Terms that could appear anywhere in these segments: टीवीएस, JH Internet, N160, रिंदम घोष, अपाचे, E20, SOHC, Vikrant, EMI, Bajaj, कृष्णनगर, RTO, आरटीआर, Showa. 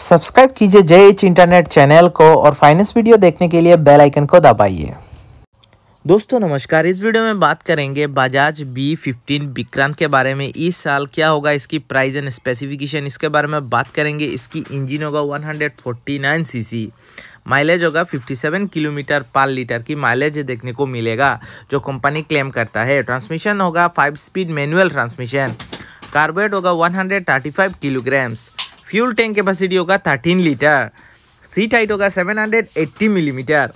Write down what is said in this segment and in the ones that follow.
Subscribe कीजिए JH internet channel को और फाइनेंस वीडियो देखने के लिए बेल आइकन को दबाइए। दोस्तों नमस्कार, इस वीडियो में बात करेंगे बजाज V15 विक्रांत के बारे में। इस साल क्या होगा, इसकी प्राइस एंड स्पेसिफिकेशन, इसके बारे में बात करेंगे। इसकी इंजन होगा 149 सीसी, माइलेज होगा 57 किलोमीटर पर लीटर की माइलेज देखने को मिलेगा जो कंपनी क्लेम करता है। ट्रांसमिशन होगा 5 स्पीड मैनुअल ट्रांसमिशन। कार्बोरेट होगा 135 किलोग्राम्स। फ्यूल टैंक कैपेसिटी होगा 13 लीटर। सीट हाइट होगा 780 मिलीमीटर।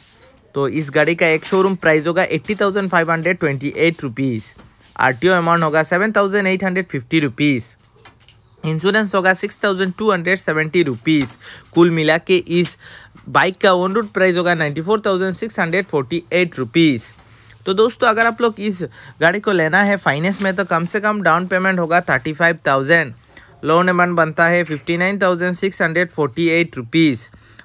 तो इस गाड़ी का एक शोरूम प्राइस होगा 80,528 रुपीज़। आरटीओ अमाउंट होगा 7,850 रुपीज़। इंश्योरेंस होगा 6,270 रुपीज़। कुल मिला के इस बाइक का ऑन रोड प्राइस होगा 94,648 रुपीज़। तो दोस्तों अगर आप लोग इस गाड़ी को लेना है फाइनेंस में तो कम से कम डाउन पेमेंट होगा 35,000। लोन अमाउंट बनता है 59,648 रुपीज़।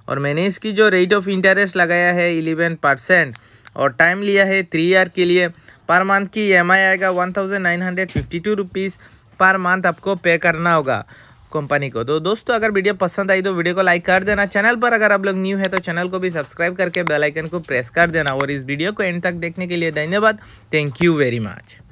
और मैंने इसकी जो रेट ऑफ इंटरेस्ट लगाया है 11% और टाइम लिया है 3 ईयर के लिए। पर मंथ की EMI आएगा 1,952 रुपीज़ पर मंथ आपको पे करना होगा कंपनी को। तो दोस्तों अगर वीडियो पसंद आई तो वीडियो को लाइक कर देना। चैनल पर अगर आप लोग न्यू है तो चैनल को भी सब्सक्राइब करके बेल आइकन को प्रेस कर देना। और इस वीडियो को एंड तक देखने के लिए धन्यवाद। Thank you very much.